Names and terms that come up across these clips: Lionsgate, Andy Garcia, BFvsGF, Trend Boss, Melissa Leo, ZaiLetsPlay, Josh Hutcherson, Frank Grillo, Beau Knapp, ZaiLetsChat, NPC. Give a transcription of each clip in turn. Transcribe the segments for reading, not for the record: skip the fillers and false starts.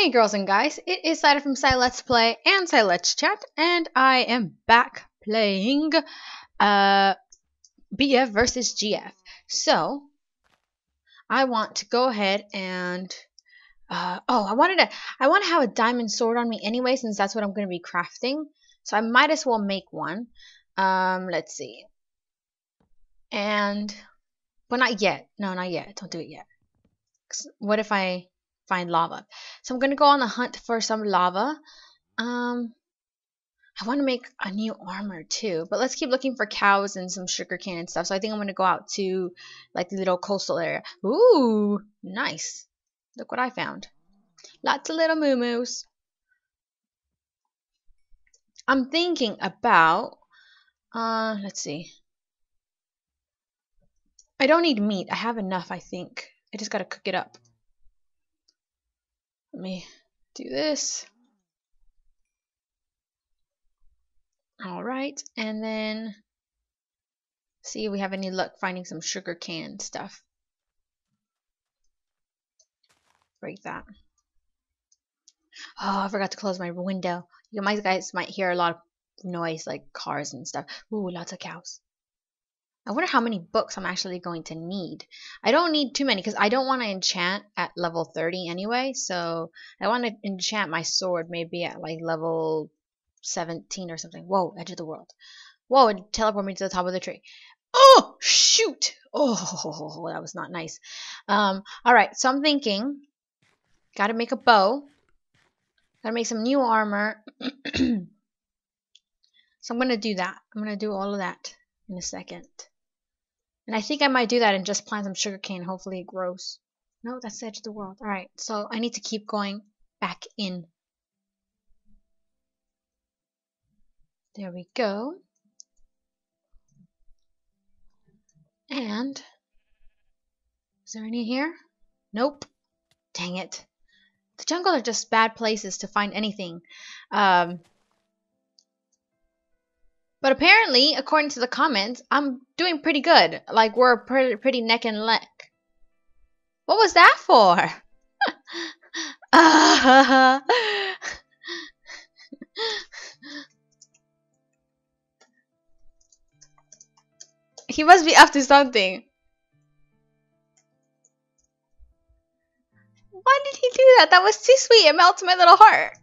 Hey girls and guys, it is Zaida from ZaiLetsPlay and ZaiLetsChat, and I am back playing BFvsGF. So I want to go ahead and I want to have a diamond sword on me anyway, since that's what I'm going to be crafting. So I might as well make one. Let's see. And but not yet. No, not yet. Don't do it yet. What if I find lava? So I'm gonna go on the hunt for some lava. I want to make a new armor too, but let's keep looking for cows and some sugar cane and stuff. So I think I'm gonna go out to like the little coastal area. Ooh, nice! Look what I found. Lots of little moo-moos. I'm thinking about let's see. I don't need meat. I have enough, I think. I just gotta cook it up. Let me do this. All right, and then see if we have any luck finding some sugar cane stuff. Break that. Oh, I forgot to close my window. You guys might hear a lot of noise, like cars and stuff. Ooh, lots of cows. I wonder how many books I'm actually going to need. I don't need too many because I don't want to enchant at level 30 anyway. So I want to enchant my sword maybe at like level 17 or something. Whoa, edge of the world. Whoa, it teleported me to the top of the tree. Oh, shoot. Oh, that was not nice. All right, so I'm thinking, got to make a bow. Got to make some new armor. So I'm going to do that. I'm going to do all of that in a second. And I think I might do that and just plant some sugarcane. Hopefully it grows. No, that's the edge of the world. Alright, so I need to keep going back in. There we go. And is there any here? Nope. Dang it. The jungle are just bad places to find anything. But apparently, according to the comments, I'm doing pretty good. Like, we're pretty neck and neck. What was that for? He must be up to something. Why did he do that? That was too sweet. It melts my little heart.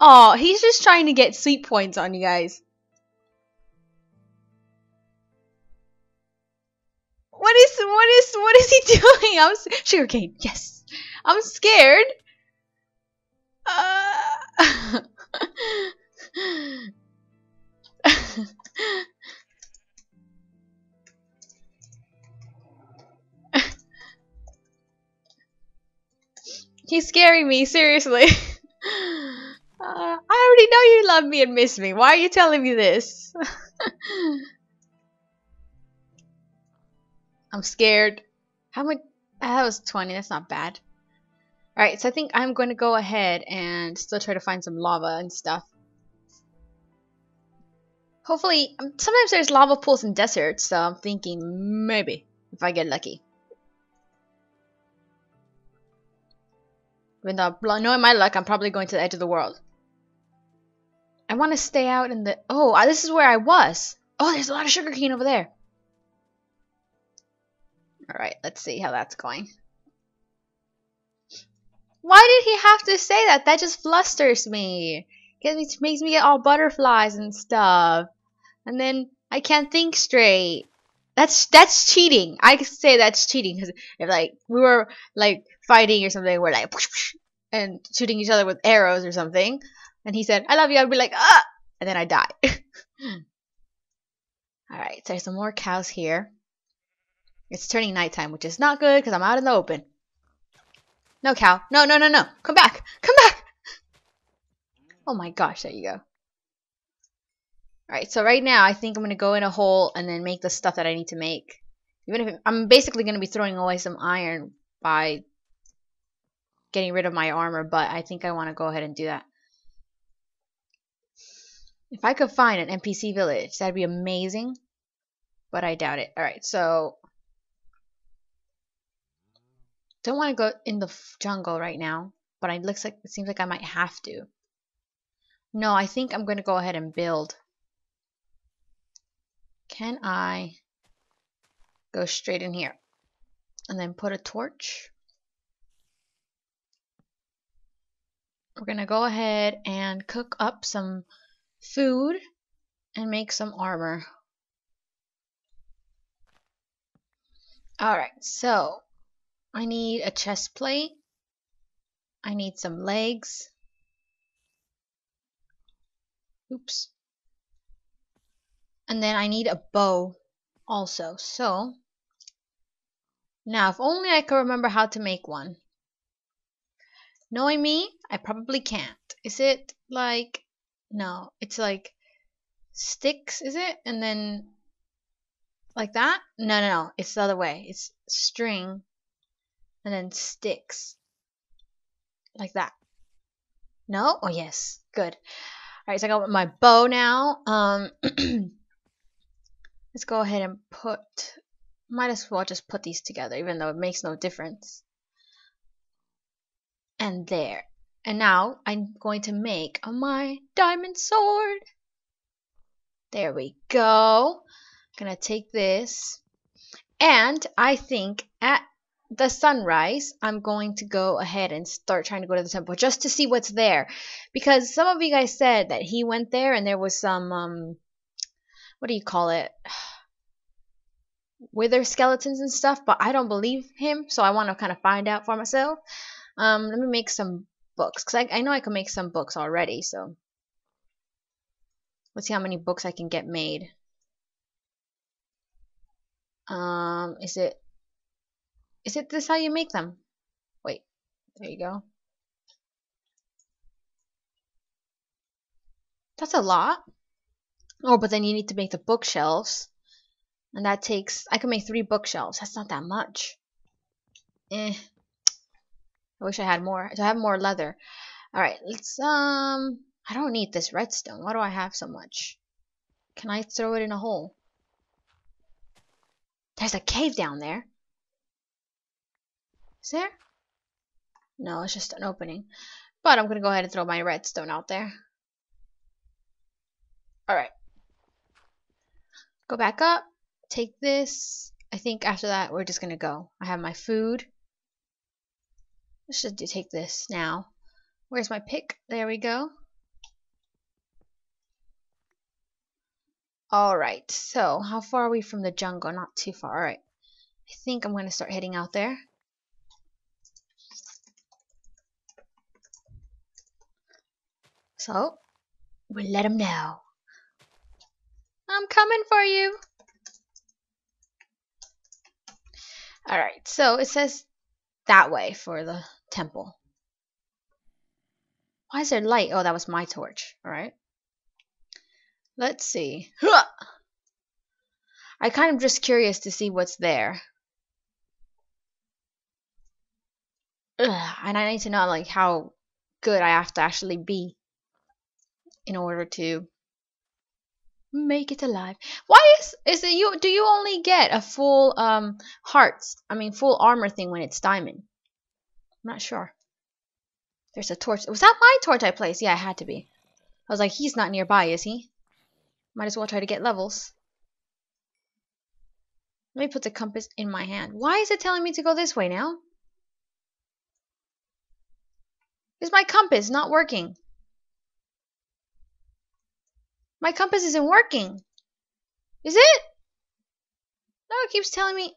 Oh, he's just trying to get sweet points on you guys. What is he doing? Sugarcane, yes. I'm scared. He's scaring me, seriously. I already know you love me and miss me. Why are you telling me this? I'm scared. How much? That was 20. That's not bad. Alright, so I think I'm going to go ahead and still try to find some lava and stuff. Hopefully, sometimes there's lava pools in deserts, so I'm thinking maybe if I get lucky. Even though, knowing my luck, I'm probably going to the edge of the world. I want to stay out in the... Oh, this is where I was. Oh, there's a lot of sugarcane over there. Alright, let's see how that's going. Why did he have to say that? That just flusters me. It makes me get all butterflies and stuff. And then I can't think straight. That's cheating. I say that's cheating because if like we were like fighting or something, we're like and shooting each other with arrows or something. And he said, "I love you." I'd be like, "Ah!" And then I die. All right, so there's some more cows here. It's turning nighttime, which is not good because I'm out in the open. No cow. No, no, no, no. Come back. Come back. Oh my gosh, there you go. Alright, so right now I think I'm going to go in a hole and then make the stuff that I need to make. Even if I'm basically going to be throwing away some iron by getting rid of my armor, but I think I want to go ahead and do that. If I could find an NPC village, that'd be amazing, but I doubt it. Alright, so Don't want to go in the jungle right now, but it looks like it seems like I might have to. No, I think I'm going to go ahead and build. Can I go straight in here and then put a torch? We're going to go ahead and cook up some food and make some armor. Alright, so I need a chest plate. I need some legs. Oops. And then I need a bow also. So now, if only I could remember how to make one. Knowing me, I probably can't. Is it like, no, it's like sticks, is it? And then like that? No, it's the other way. It's string and then sticks. Like that. No? Oh, yes. Good. Alright, so I got my bow now. Let's go ahead and put, might as well just put these together, even though it makes no difference. And there. And now I'm going to make my diamond sword. There we go. I'm gonna take this. And I think at the sunrise, I'm going to go ahead and start trying to go to the temple just to see what's there, because some of you guys said that he went there and there was some what do you call it, wither skeletons and stuff, but I don't believe him, so I want to kind of find out for myself. Let me make some books, because I know I can make some books already, so let's see how many books I can get made. Is it this how you make them? Wait, there you go. That's a lot. Oh, but then you need to make the bookshelves. And that takes, I can make 3 bookshelves. That's not that much. I wish I had more. So I have more leather. Alright, let's, I don't need this redstone. Why do I have so much? Can I throw it in a hole? There's a cave down there. Is there? No, it's just an opening. But I'm going to go ahead and throw my redstone out there. Alright. Go back up. Take this. I think after that we're just going to go. I have my food. I should take this now. Where's my pick? There we go. Alright, so how far are we from the jungle? Not too far. Alright. I think I'm going to start heading out there. So, we'll let him know. I'm coming for you. Alright, so it says that way for the temple. Why is there light? Oh, that was my torch. Alright. Let's see. I kind of just curious to see what's there. And I need to know like how good I have to actually be in order to make it alive. Why is it you? Do you only get a full hearts? I mean, full armor thing when it's diamond? I'm not sure. There's a torch. Was that my torch I placed? Yeah, it had to be. I was like, he's not nearby, is he? Might as well try to get levels. Let me put the compass in my hand. Why is it telling me to go this way now? Is my compass not working? My compass isn't working. Is it? No, it keeps telling me.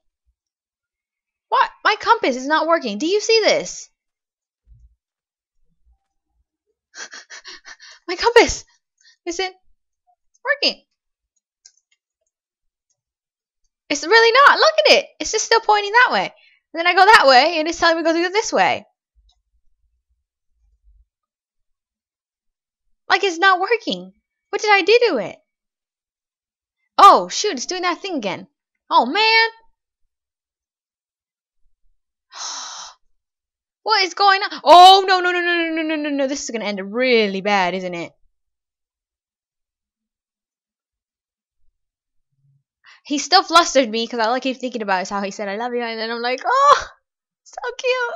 What? My compass is not working. Do you see this? My compass isn't working. It's really not. Look at it. It's just still pointing that way. And then I go that way and it's telling me to go this way. Like it's not working. What did I do to it? Oh, shoot, it's doing that thing again. Oh, man. What is going on? Oh, no. This is going to end really bad, isn't it? He still flustered me because all I keep thinking about is how he said, I love you. And then I'm like, oh, So cute.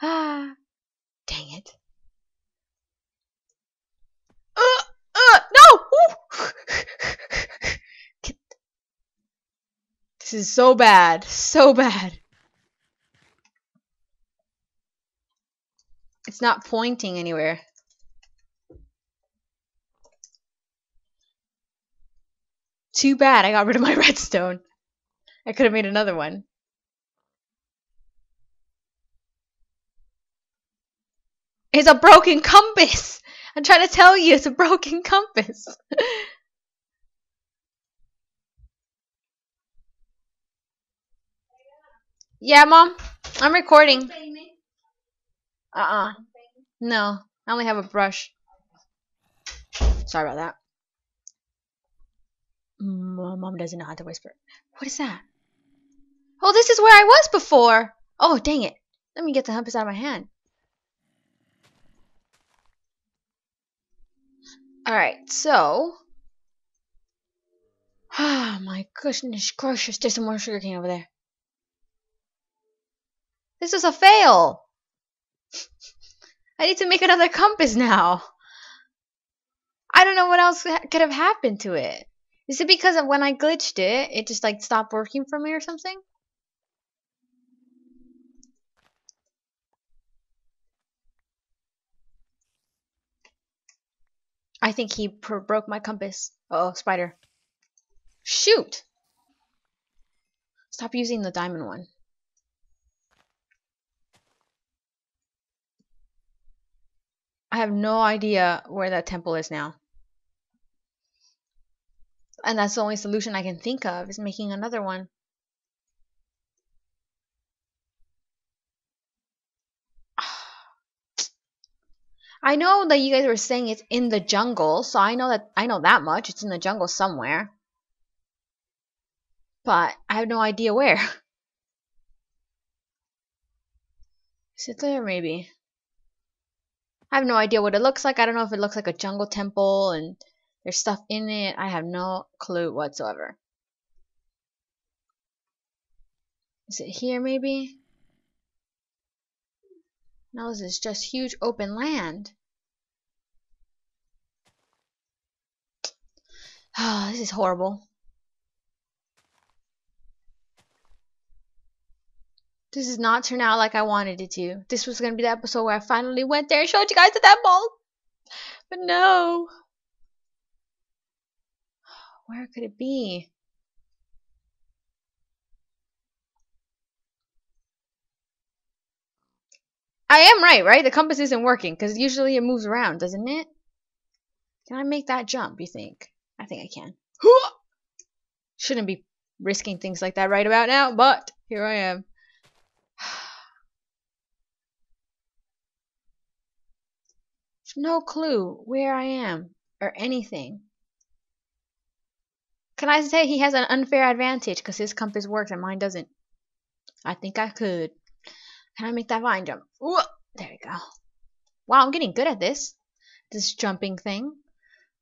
Dang it. No! This is so bad. So bad. It's not pointing anywhere. Too bad I got rid of my redstone. I could have made another one. It's a broken compass! I'm trying to tell you, it's a broken compass. Yeah, Mom, I'm recording. No, I only have a brush. Sorry about that. Mom doesn't know how to whisper. What is that? Oh, this is where I was before. Oh, dang it. Let me get the compass out of my hand. Alright, so. Oh, my goodness gracious. There's some more sugarcane over there. This is a fail. I need to make another compass now. I don't know what else could have happened to it. Is it because of when I glitched it, it just like stopped working for me or something? I think he broke my compass. Uh oh, spider. Shoot! Stop using the diamond one. I have no idea where that temple is now. And that's the only solution I can think of, is making another one. I know that you guys were saying it's in the jungle, so I know that much. It's in the jungle somewhere. But I have no idea where. Is it there, maybe? I have no idea what it looks like. I don't know if it looks like a jungle temple and there's stuff in it. I have no clue whatsoever. Is it here maybe? No, this is just huge open land. Oh, this is horrible. This does not turn out like I wanted it to. This was going to be the episode where I finally went there and showed you guys the temple. But no. Where could it be? I am right? The compass isn't working because usually it moves around, doesn't it? Can I make that jump, you think? I think I can. Shouldn't be risking things like that right about now, but here I am. No clue where I am or anything. Can I say he has an unfair advantage because his compass works and mine doesn't? I think I could. Can I make that vine jump? Whoa, there we go. Wow, I'm getting good at this. This jumping thing.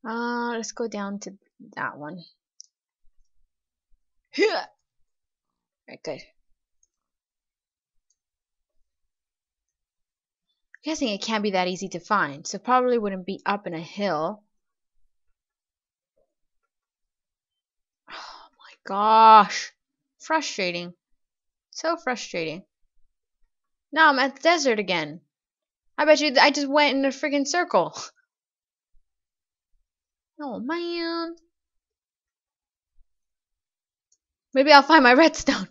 Let's go down to that one. Right, good. I'm guessing it can't be that easy to find, so probably wouldn't be up in a hill. Gosh, frustrating. So frustrating. Now I'm at the desert again. I bet you I just went in a freaking circle. Oh man. Maybe I'll find my redstone.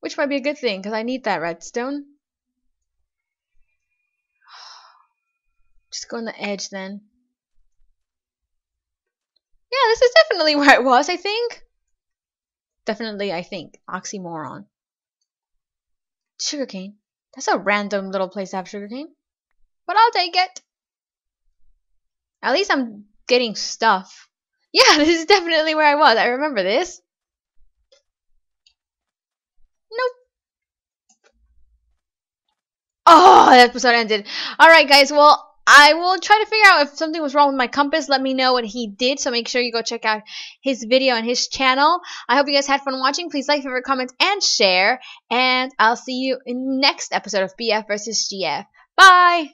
Which might be a good thing because I need that redstone. Just go on the edge then. Yeah, this is definitely where it was, I think. Definitely, I think. Oxymoron. Sugarcane. That's a random little place to have sugarcane. But I'll take it. At least I'm getting stuff. Yeah, this is definitely where I was. I remember this. Nope. Oh, the episode ended. Alright, guys, well, I will try to figure out if something was wrong with my compass. Let me know what he did, so make sure you go check out his video and his channel. I hope you guys had fun watching. Please like, favorite, comment, and share. And I'll see you in next episode of BF vs. GF. Bye!